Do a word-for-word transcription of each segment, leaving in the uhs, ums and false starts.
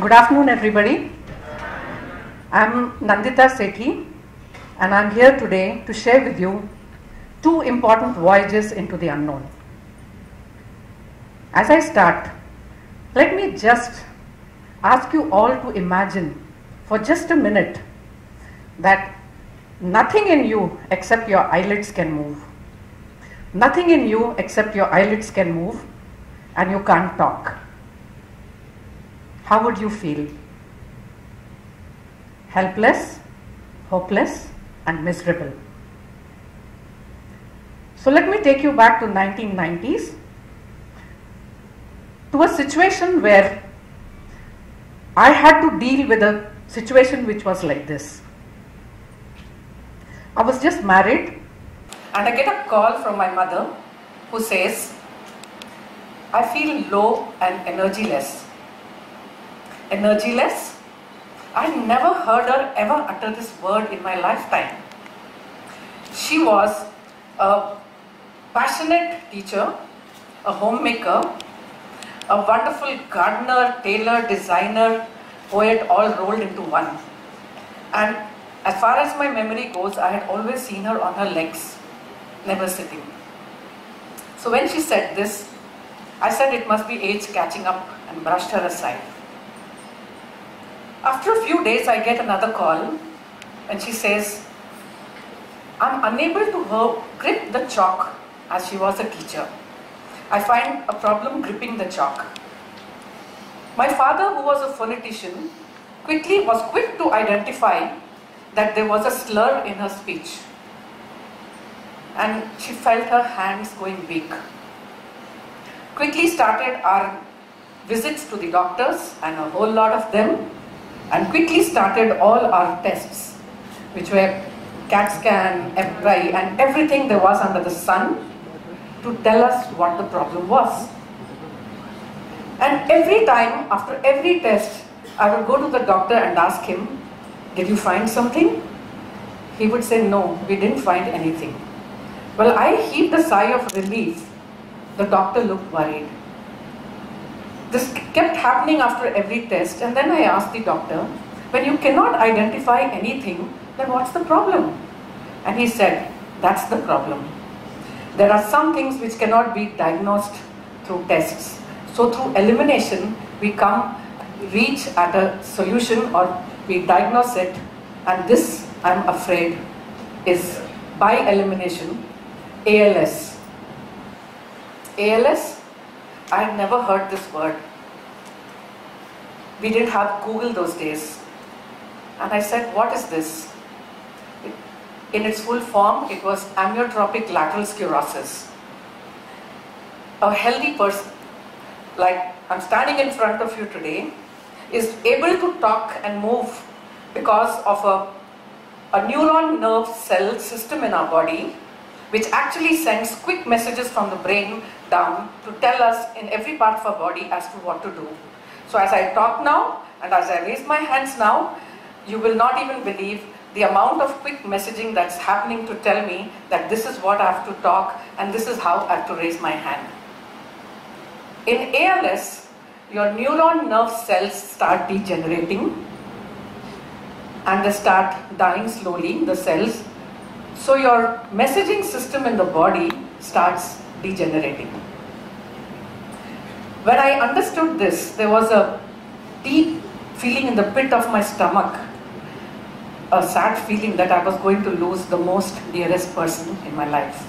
Good afternoon, everybody. I'm Nandita Sethi, and I'm here today to share with you two important voyages into the unknown. As I start, let me just ask you all to imagine for just a minute that nothing in you except your eyelids can move. Nothing in you except your eyelids can move, and you can't talk. How would you feel? Helpless, hopeless, and miserable. So let me take you back to nineteen nineties, to a situation where I had to deal with a situation which was like this. I was just married, and I get a call from my mother who says, I feel low and energyless. Energyless? I never heard her ever utter this word in my lifetime. She was a passionate teacher, a homemaker, a wonderful gardener, tailor, designer, poet, all rolled into one. And as far as my memory goes, I had always seen her on her legs, never sitting. So when she said this, I said it must be age catching up and brushed her aside. After a few days, I get another call and she says, I'm unable to grip the chalk as she was a teacher. I find a problem gripping the chalk. My father, who was a phonetician, quickly was quick to identify that there was a slur in her speech. And she felt her hands going weak. Quickly started our visits to the doctors, and a whole lot of them, and quickly started all our tests, which were CAT scan, M R I, and everything there was under the sun to tell us what the problem was. And every time, after every test, I would go to the doctor and ask him, did you find something? He would say, no, we didn't find anything. Well, I heaved a sigh of relief. The doctor looked worried. This kept happening after every test, and then I asked the doctor, when you cannot identify anything, then what's the problem? And he said, that's the problem. There are some things which cannot be diagnosed through tests. So through elimination, we come, reach at a solution, or we diagnose it, and this, I'm afraid, is by elimination, A L S. A L S? I had never heard this word. We didn't have Google those days. And I said, what is this? In its full form, it was amyotrophic lateral sclerosis. A healthy person, like I'm standing in front of you today, is able to talk and move because of a, a neuron nerve cell system in our body, which actually sends quick messages from the brain down to tell us in every part of our body as to what to do. So as I talk now, and as I raise my hands now, you will not even believe the amount of quick messaging that's happening to tell me that this is what I have to talk and this is how I have to raise my hand. In A L S, your neuron nerve cells start degenerating and they start dying slowly, the cells. So your messaging system in the body starts degenerating. When I understood this, there was a deep feeling in the pit of my stomach, a sad feeling that I was going to lose the most dearest person in my life.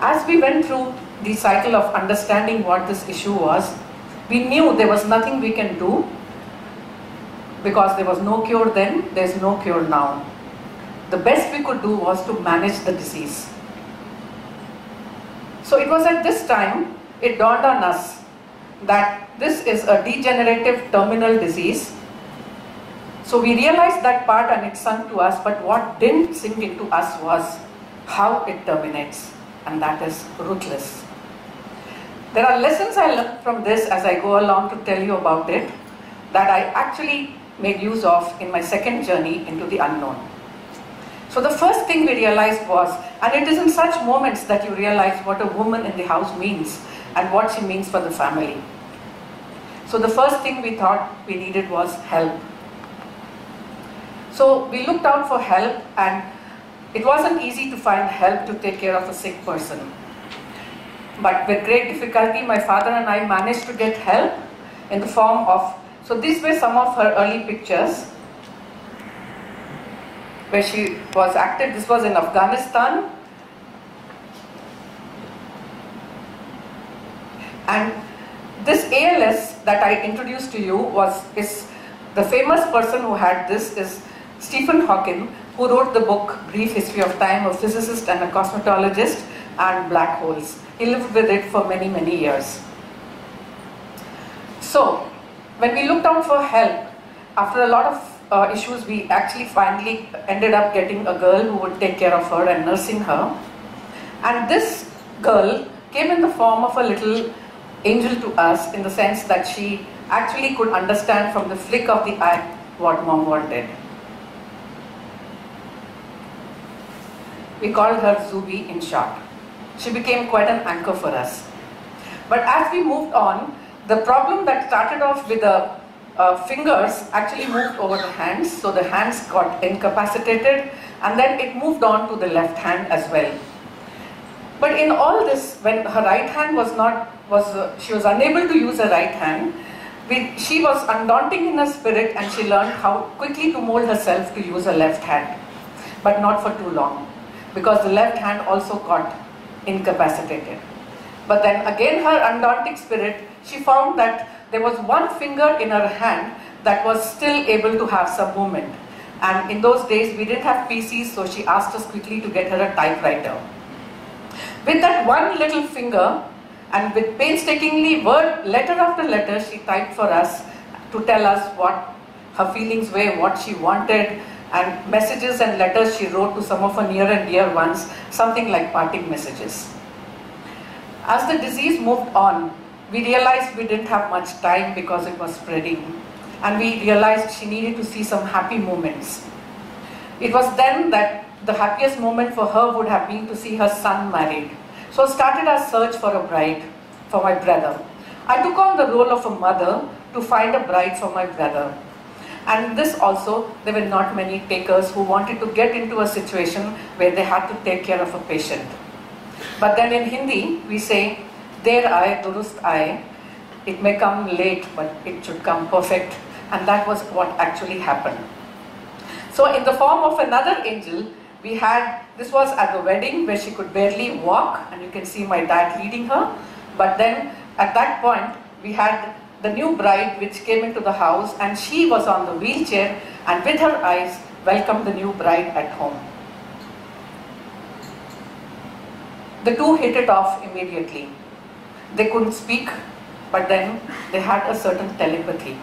As we went through the cycle of understanding what this issue was, we knew there was nothing we can do because there was no cure then, there's no cure now. The best we could do was to manage the disease. So it was at this time, it dawned on us that this is a degenerative terminal disease. So we realized that part and it sunk to us, but what didn't sink into us was how it terminates, and that is ruthless. There are lessons I learned from this as I go along to tell you about it, that I actually made use of in my second journey into the unknown. So the first thing we realized was, and it is in such moments that you realize what a woman in the house means and what she means for the family. So the first thing we thought we needed was help. So we looked out for help, and it wasn't easy to find help to take care of a sick person. But with great difficulty, my father and I managed to get help in the form of, so these were some of her early pictures where she was active. This was in Afghanistan. And this A L S that I introduced to you was, is the famous person who had this is Stephen Hawking, who wrote the book Brief History of Time, a physicist and a cosmetologist, and black holes. He lived with it for many, many years. So when we looked out for help, after a lot of uh, issues, we actually finally ended up getting a girl who would take care of her and nursing her. And this girl came in the form of a little angel to us, in the sense that she actually could understand from the flick of the eye what mom wanted. We called her Zubi in short. She became quite an anchor for us. But as we moved on, the problem that started off with the uh, fingers actually moved over the hands, so the hands got incapacitated, and then it moved on to the left hand as well. But in all this, when her right hand was not, was uh, she was unable to use her right hand, we, she was undaunting in her spirit, and she learned how quickly to mold herself to use her left hand. But not for too long, because the left hand also got incapacitated. But then again, her undaunting spirit, she found that there was one finger in her hand that was still able to have some movement. And in those days, we didn't have P Cs, so she asked us quickly to get her a typewriter. With that one little finger, and with painstakingly word, letter after letter, she typed for us to tell us what her feelings were, what she wanted, and messages and letters she wrote to some of her near and dear ones, something like parting messages. As the disease moved on, we realized we didn't have much time because it was spreading, and we realized she needed to see some happy moments. It was then that the happiest moment for her would have been to see her son married. So started our search for a bride for my brother. I took on the role of a mother to find a bride for my brother. And this also, there were not many takers who wanted to get into a situation where they had to take care of a patient. But then in Hindi, we say, "Deer aaye, durust aaye." It may come late, but it should come perfect. And that was what actually happened. So in the form of another angel, we had, this was at the wedding where she could barely walk, and you can see my dad leading her. But then at that point, we had the new bride which came into the house, and she was on the wheelchair, and with her eyes welcomed the new bride at home. The two hit it off immediately. They couldn't speak, but then they had a certain telepathy,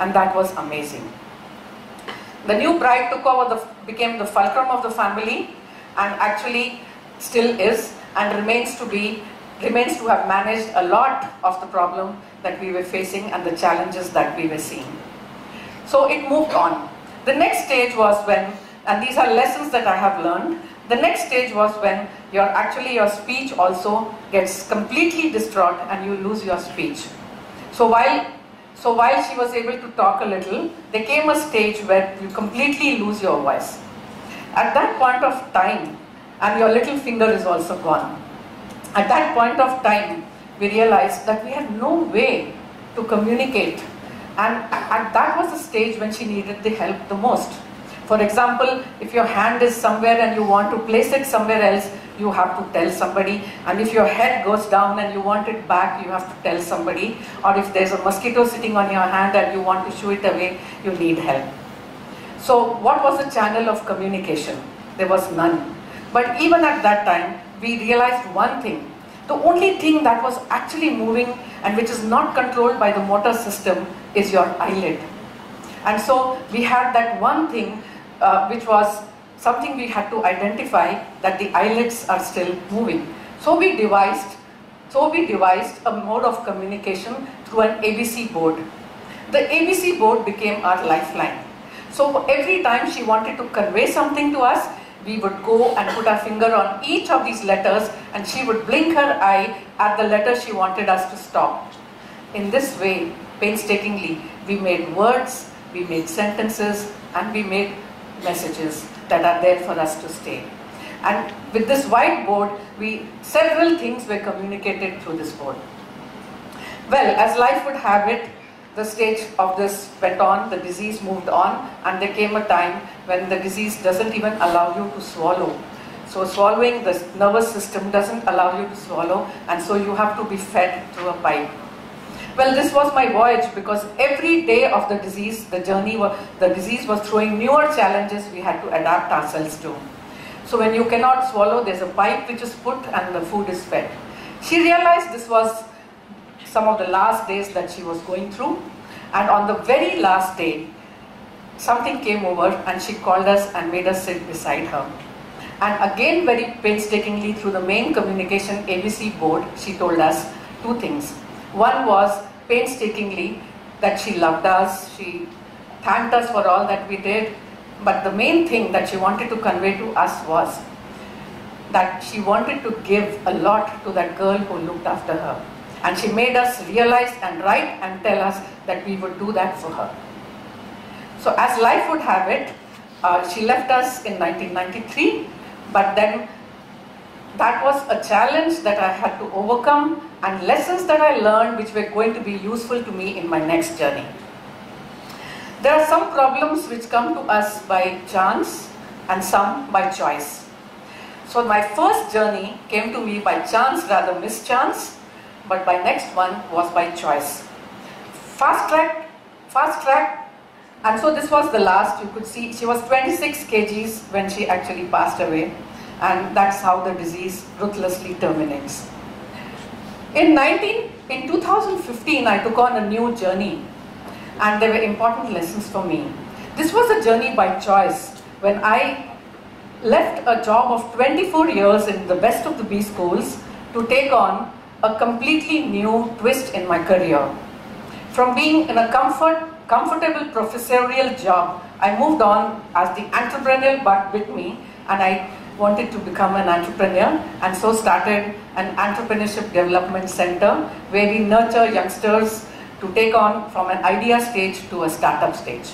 and that was amazing. The new bride took over the, became the fulcrum of the family, and actually still is, and remains to be, remains to have managed a lot of the problem that we were facing and the challenges that we were seeing. So it moved on. The next stage was when, and these are lessons that I have learned, the next stage was when your, actually your speech also gets completely distraught and you lose your speech. So while So while she was able to talk a little, there came a stage where you completely lose your voice. At that point of time, and your little finger is also gone. At that point of time, we realized that we had no way to communicate. And, and that was the stage when she needed the help the most. For example, if your hand is somewhere and you want to place it somewhere else, you have to tell somebody. And if your head goes down and you want it back, you have to tell somebody. Or if there's a mosquito sitting on your hand and you want to shoo it away, you need help. So what was the channel of communication? There was none. But even at that time, we realized one thing. The only thing that was actually moving and which is not controlled by the motor system is your eyelid. And so we had that one thing uh, which was something we had to identify, that the eyelids are still moving. So we devised, so we devised a mode of communication through an A B C board. The A B C board became our lifeline. So every time she wanted to convey something to us, we would go and put our finger on each of these letters, and she would blink her eye at the letter she wanted us to stop. In this way, painstakingly, we made words, we made sentences, and we made messages that are there for us to stay. And with this whiteboard, we, several things were communicated through this board. Well, as life would have it, the stage of this went on, the disease moved on, and there came a time when the disease doesn't even allow you to swallow. So swallowing, the nervous system doesn't allow you to swallow, and so you have to be fed through a pipe. Well, this was my voyage, because every day of the disease, the journey, the disease was throwing newer challenges we had to adapt ourselves to. So when you cannot swallow, there's a pipe which is put and the food is fed. She realized this was some of the last days that she was going through, and on the very last day, something came over and she called us and made us sit beside her. And again, very painstakingly, through the main communication A B C board, she told us two things. One was painstakingly that she loved us, she thanked us for all that we did, but the main thing that she wanted to convey to us was that she wanted to give a lot to that girl who looked after her. And she made us realize and write and tell us that we would do that for her. So as life would have it, uh, she left us in nineteen ninety-three, but then that was a challenge that I had to overcome, and lessons that I learned which were going to be useful to me in my next journey. There are some problems which come to us by chance and some by choice. So my first journey came to me by chance, rather mischance, but my next one was by choice. Fast track, fast track, and so this was the last. You could see she was twenty-six kilograms when she actually passed away. And that's how the disease ruthlessly terminates. In, nineteen, in two thousand fifteen, I took on a new journey, and there were important lessons for me. This was a journey by choice, when I left a job of twenty-four years in the best of the B schools to take on a completely new twist in my career. From being in a comfort, comfortable professorial job, I moved on as the entrepreneurial bug bit me, and I wanted to become an entrepreneur, and so started an entrepreneurship development center where we nurture youngsters to take on from an idea stage to a startup stage.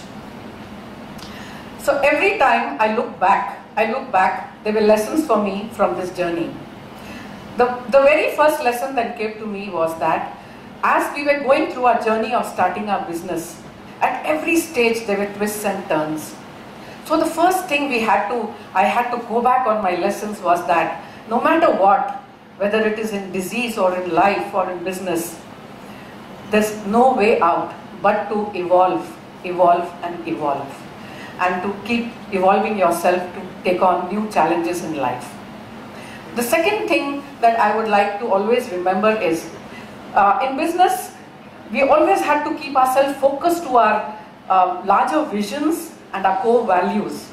So every time I look back, I look back, there were lessons for me from this journey. The, the very first lesson that came to me was that as we were going through our journey of starting our business, at every stage there were twists and turns. So the first thing we had to, I had to go back on my lessons was that no matter what, whether it is in disease or in life or in business, there's no way out but to evolve, evolve and evolve, and to keep evolving yourself to take on new challenges in life. The second thing that I would like to always remember is, uh, in business, we always had to keep ourselves focused to our uh, larger visions and our core values,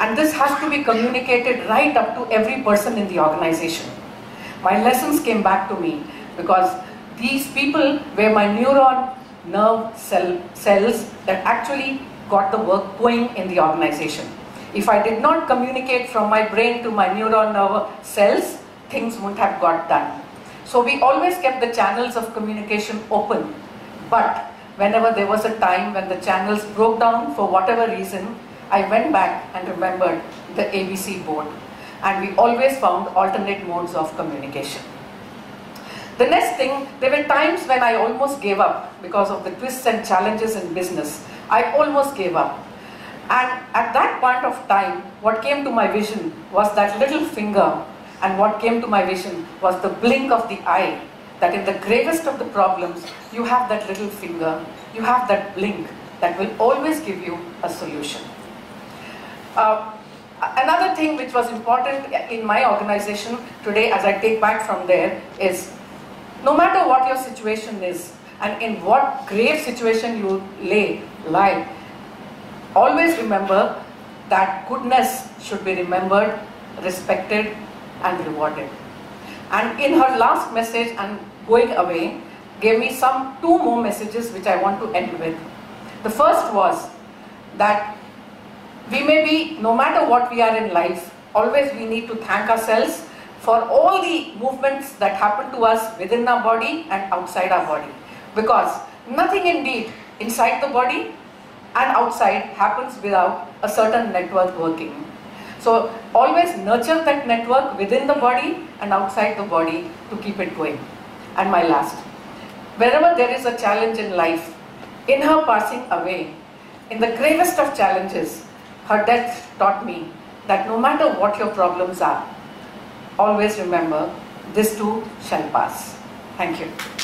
and this has to be communicated right up to every person in the organization. My lessons came back to me because these people were my neuron nerve cell, cells that actually got the work going in the organization. If I did not communicate from my brain to my neuron nerve cells, things wouldn't have got done. So we always kept the channels of communication open, but whenever there was a time when the channels broke down for whatever reason, I went back and remembered the A B C board, and we always found alternate modes of communication. The next thing, there were times when I almost gave up because of the twists and challenges in business. I almost gave up, and at that point of time, what came to my vision was that little finger, and what came to my vision was the blink of the eye. That in the gravest of the problems, you have that little finger, you have that blink that will always give you a solution. Uh, another thing which was important in my organization today, as I take back from there, is no matter what your situation is and in what grave situation you lay, lie, always remember that goodness should be remembered, respected, and rewarded. And in her last message and going away, gave me some two more messages which I want to end with. The first was that we may be, no matter what we are in life, always we need to thank ourselves for all the movements that happen to us within our body and outside our body. because nothing indeed inside the body and outside happens without a certain network working. So always nurture that network within the body and outside the body to keep it going. And my last, wherever there is a challenge in life, in her passing away, in the gravest of challenges, her death taught me that no matter what your problems are, always remember, this too shall pass. Thank you.